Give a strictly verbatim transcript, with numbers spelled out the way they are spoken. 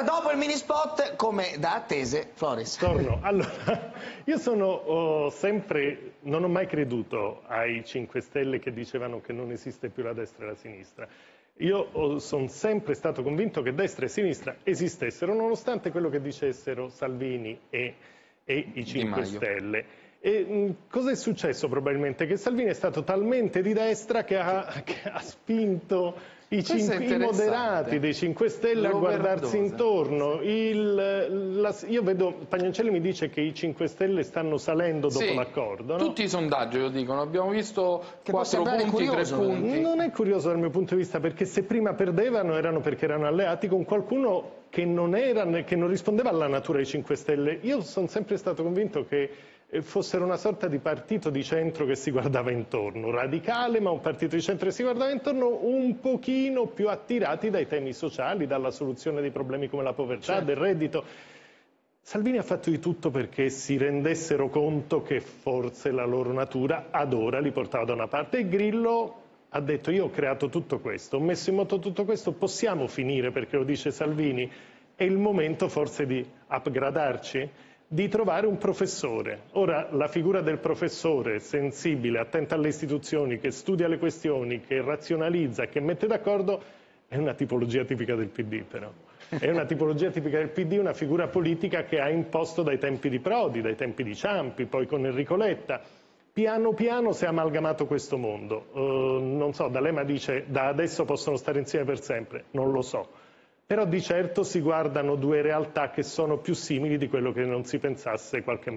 Allora, dopo il mini spot, come da attese, Floris. Torno. Allora, io sono oh, sempre, non ho mai creduto ai cinque Stelle che dicevano che non esiste più la destra e la sinistra. Io sono sempre stato convinto che destra e sinistra esistessero, nonostante quello che dicessero Salvini e, e i cinque Stelle. E cosa è successo probabilmente? Che Salvini è stato talmente di destra che ha, che ha spinto i, cinque, i moderati dei cinque Stelle a guardarsi intorno. Il, la, io vedo, Pagnoncelli mi dice che i cinque Stelle stanno salendo dopo sì, l'accordo. No? Tutti i sondaggi lo dicono, abbiamo visto quattro punti, tre punti. Non è curioso dal mio punto di vista, perché se prima perdevano erano perché erano alleati con qualcuno che non, era, che non rispondeva alla natura dei cinque Stelle. Io sono sempre stato convinto che fossero una sorta di partito di centro che si guardava intorno, radicale, ma un partito di centro che si guardava intorno, un pochino più attirati dai temi sociali, dalla soluzione dei problemi come la povertà, certo, del reddito. Salvini ha fatto di tutto perché si rendessero conto che forse la loro natura ad ora li portava da una parte, e Grillo ha detto: io ho creato tutto questo, ho messo in moto tutto questo, possiamo finire, perché lo dice Salvini, è il momento forse di upgradarci, di trovare un professore. Ora, la figura del professore sensibile, attenta alle istituzioni, che studia le questioni, che razionalizza, che mette d'accordo, è una tipologia tipica del P D, però. È una tipologia tipica del P D, una figura politica che ha imposto dai tempi di Prodi, dai tempi di Ciampi, poi con Enrico Letta. Piano piano si è amalgamato questo mondo. Uh, non so, D'Alema dice: da adesso possono stare insieme per sempre. Non lo so. Però di certo si guardano due realtà che sono più simili di quello che non si pensasse qualche mese fa.